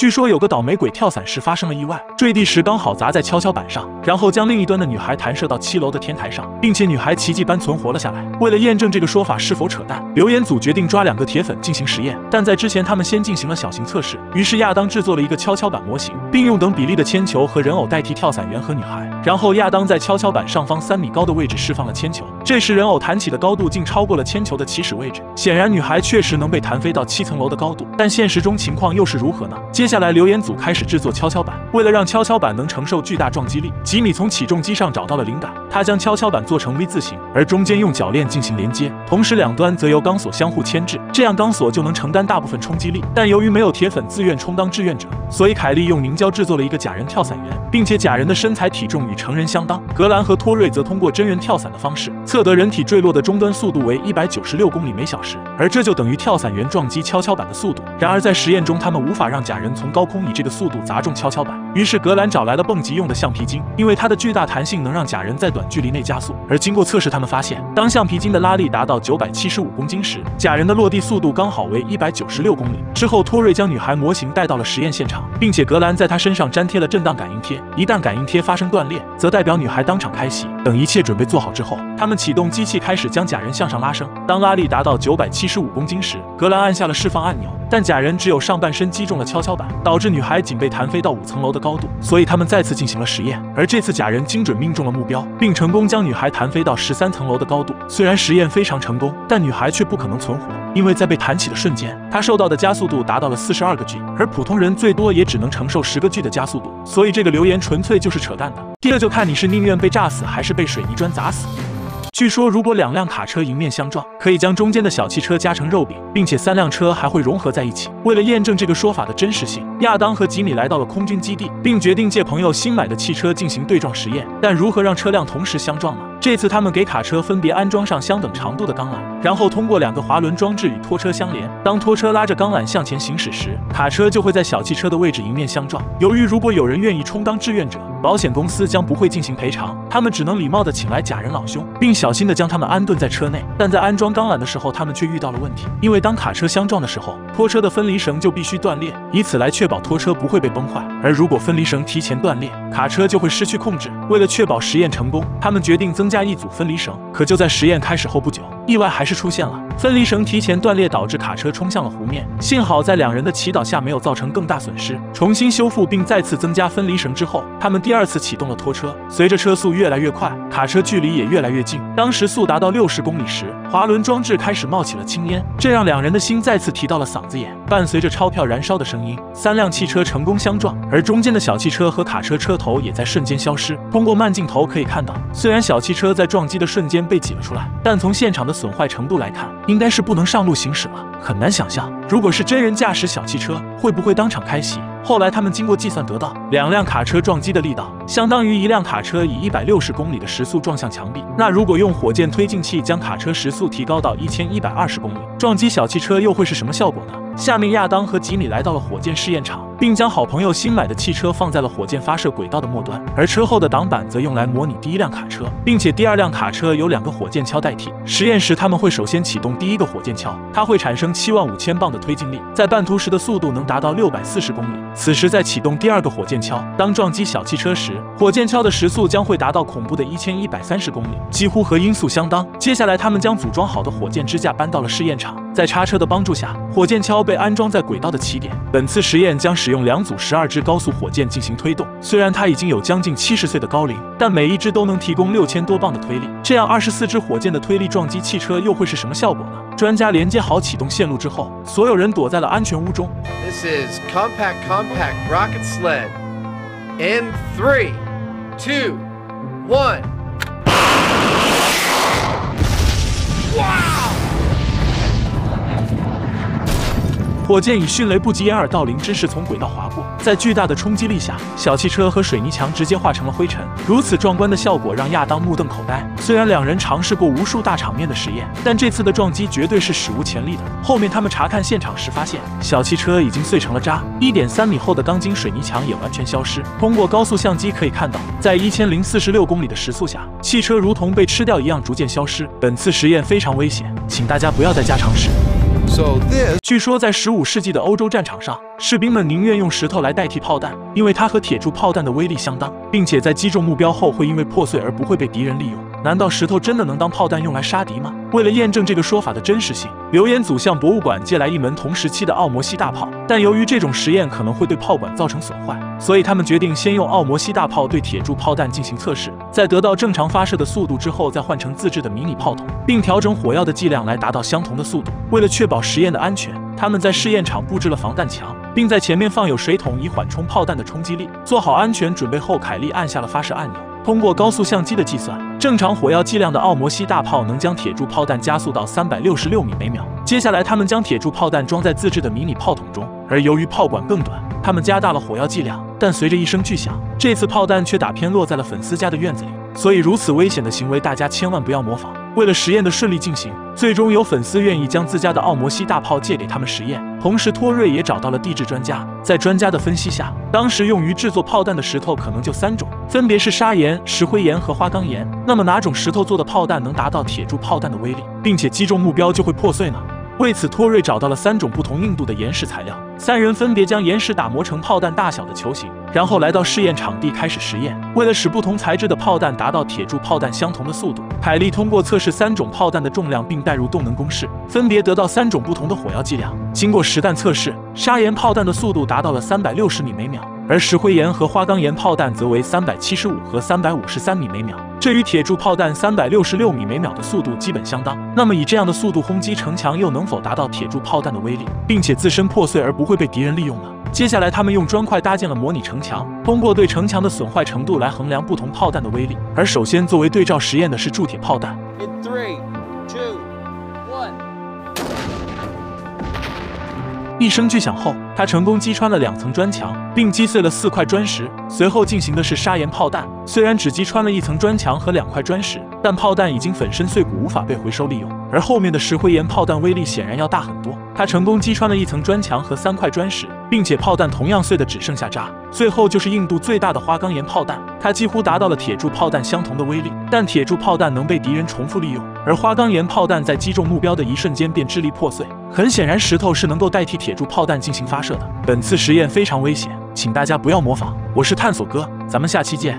据说有个倒霉鬼跳伞时发生了意外，坠地时刚好砸在跷跷板上，然后将另一端的女孩弹射到7楼的天台上，并且女孩奇迹般存活了下来。为了验证这个说法是否扯淡，留言组决定抓2个铁粉进行实验，但在之前他们先进行了小型测试。于是亚当制作了一个跷跷板模型，并用等比例的铅球和人偶代替跳伞员和女孩。然后亚当在跷跷板上方3米高的位置释放了铅球，这时人偶弹起的高度竟超过了铅球的起始位置。显然女孩确实能被弹飞到7层楼的高度，但现实中情况又是如何呢？ 接下来，留言组开始制作跷跷板。为了让跷跷板能承受巨大撞击力，吉米从起重机上找到了灵感。他将跷跷板做成 V 字形，而中间用铰链进行连接，同时两端则由钢索相互牵制，这样钢索就能承担大部分冲击力。但由于没有铁粉自愿充当志愿者，所以凯莉用凝胶制作了一个假人跳伞员，并且假人的身材体重与成人相当。格兰和托瑞则通过真人跳伞的方式测得人体坠落的终端速度为196公里/小时，而这就等于跳伞员撞击跷跷板的速度。然而在实验中，他们无法让假人 从高空以这个速度砸中跷跷板，于是格兰找来了蹦极用的橡皮筋，因为它的巨大弹性能让假人在短距离内加速。而经过测试，他们发现，当橡皮筋的拉力达到975公斤时，假人的落地速度刚好为196公里。之后，托瑞将女孩模型带到了实验现场，并且格兰在她身上粘贴了震荡感应贴，一旦感应贴发生断裂，则代表女孩当场开席。等一切准备做好之后，他们启动机器开始将假人向上拉升。当拉力达到975公斤时，格兰按下了释放按钮，但假人只有上半身击中了跷跷板， 导致女孩仅被弹飞到5层楼的高度，所以他们再次进行了实验，而这次假人精准命中了目标，并成功将女孩弹飞到13层楼的高度。虽然实验非常成功，但女孩却不可能存活， 因为在被弹起的瞬间，他受到的加速度达到了42个 G， 而普通人最多也只能承受10个 G 的加速度，所以这个留言纯粹就是扯淡的。这就看你是宁愿被炸死，还是被水泥砖砸死。 据说，如果2辆卡车迎面相撞，可以将中间的小汽车夹成肉饼，并且3辆车还会融合在一起。为了验证这个说法的真实性，亚当和吉米来到了空军基地，并决定借朋友新买的汽车进行对撞实验。但如何让车辆同时相撞呢？ 这次他们给卡车分别安装上相等长度的钢缆，然后通过2个滑轮装置与拖车相连。当拖车拉着钢缆向前行驶时，卡车就会在小汽车的位置迎面相撞。由于如果有人愿意充当志愿者，保险公司将不会进行赔偿，他们只能礼貌地请来假人老兄，并小心地将他们安顿在车内。但在安装钢缆的时候，他们却遇到了问题，因为当卡车相撞的时候，拖车的分离绳就必须断裂，以此来确保拖车不会被崩坏。而如果分离绳提前断裂，卡车就会失去控制。为了确保实验成功，他们决定增加一组分离绳，可就在实验开始后不久，意外还是出现了。分离绳提前断裂，导致卡车冲向了湖面。幸好在2人的祈祷下，没有造成更大损失。重新修复并再次增加分离绳之后，他们第2次启动了拖车。随着车速越来越快，卡车距离也越来越近。当时速达到60公里时，滑轮装置开始冒起了青烟，这让2人的心再次提到了嗓子眼。伴随着钞票燃烧的声音，3辆汽车成功相撞，而中间的小汽车和卡车车头也在瞬间消失。通过慢镜头可以看到，虽然小汽车 车在撞击的瞬间被挤了出来，但从现场的损坏程度来看，应该是不能上路行驶了。很难想象，如果是真人驾驶小汽车，会不会当场开席？ 后来他们经过计算得到，2辆卡车撞击的力道相当于1辆卡车以160公里的时速撞向墙壁。那如果用火箭推进器将卡车时速提高到1120公里，撞击小汽车又会是什么效果呢？下面亚当和吉米来到了火箭试验场，并将好朋友新买的汽车放在了火箭发射轨道的末端，而车后的挡板则用来模拟第1辆卡车，并且第2辆卡车由2个火箭橇代替。实验时他们会首先启动第1个火箭橇，它会产生75,000磅的推进力，在半途时的速度能达到640公里。 此时再启动第2个火箭橇，当撞击小汽车时，火箭橇的时速将会达到恐怖的1130公里，几乎和音速相当。接下来，他们将组装好的火箭支架搬到了试验场，在叉车的帮助下，火箭橇被安装在轨道的起点。本次实验将使用2组12支高速火箭进行推动，虽然它已经有将近70岁的高龄，但每一支都能提供6000多磅的推力。这样24支火箭的推力撞击汽车又会是什么效果呢？ 专家连接好启动线路之后，所有人躲在了安全屋中。This is compact rocket sled. In 3, 2, 1. Wow! 火箭以迅雷不及掩耳盗铃之势从轨道划过，在巨大的冲击力下，小汽车和水泥墙直接化成了灰尘。如此壮观的效果让亚当目瞪口呆。虽然2人尝试过无数大场面的实验，但这次的撞击绝对是史无前例的。后面他们查看现场时发现，小汽车已经碎成了渣， 1.3米厚的钢筋水泥墙也完全消失。通过高速相机可以看到，在1046公里的时速下，汽车如同被吃掉一样逐渐消失。本次实验非常危险，请大家不要在家尝试。据说在15世纪的欧洲战场上，士兵们宁愿用石头来代替炮弹，因为它和铁柱炮弹的威力相当，并且在击中目标后会因为破碎而不会被敌人利用。难道石头真的能当炮弹用来杀敌吗？为了验证这个说法的真实性，刘延祖向博物馆借来一门同时期的奥摩西大炮，但由于这种实验可能会对炮管造成损坏，所以他们决定先用奥摩西大炮对铁柱炮弹进行测试，在得到正常发射的速度之后，再换成自制的迷你炮筒，并调整火药的剂量来达到相同的速度。为了确保实验的安全，他们在试验场布置了防弹墙，并在前面放有水桶以缓冲炮弹的冲击力。做好安全准备后，凯利按下了发射按钮。通过高速相机的计算，正常火药剂量的奥摩西大炮能将铁柱炮弹加速到366米/秒。接下来，他们将铁柱炮弹装在自制的迷你炮筒中，而由于炮管更短，他们加大了火药剂量。但随着一声巨响，这次炮弹却打偏落在了粉丝家的院子里。所以，如此危险的行为，大家千万不要模仿。为了实验的顺利进行，最终有粉丝愿意将自家的奥摩西大炮借给他们实验。同时，托瑞也找到了地质专家。在专家的分析下，当时用于制作炮弹的石头可能就3种，分别是砂岩、石灰岩和花岗岩。那么哪种石头做的炮弹能达到铁柱炮弹的威力，并且击中目标就会破碎呢？为此，托瑞找到了3种不同硬度的岩石材料，三人分别将岩石打磨成炮弹大小的球形，然后来到试验场地开始实验。为了使不同材质的炮弹达到铁柱炮弹相同的速度，凯利通过测试3种炮弹的重量，并代入动能公式，分别得到3种不同的火药剂量。经过实弹测试，砂岩炮弹的速度达到了360米/秒。而石灰岩和花岗岩炮弹则为375和353米/秒，这与铁柱炮弹366米/秒的速度基本相当。那么以这样的速度轰击城墙，又能否达到铁柱炮弹的威力，并且自身破碎而不会被敌人利用呢？接下来，他们用砖块搭建了模拟城墙，通过对城墙的损坏程度来衡量不同炮弹的威力。而首先作为对照实验的是铸铁炮弹。一声巨响后，他成功击穿了2层砖墙，并击碎了4块砖石。随后进行的是砂岩炮弹，虽然只击穿了1层砖墙和2块砖石，但炮弹已经粉身碎骨，无法被回收利用。而后面的石灰岩炮弹威力显然要大很多，他成功击穿了1层砖墙和3块砖石，并且炮弹同样碎得只剩下渣。最后就是硬度最大的花岗岩炮弹，它几乎达到了铁柱炮弹相同的威力，但铁柱炮弹能被敌人重复利用，而花岗岩炮弹在击中目标的一瞬间便支离破碎。很显然，石头是能够代替铁柱炮弹进行发射的。本次实验非常危险，请大家不要模仿。我是探索哥，咱们下期见。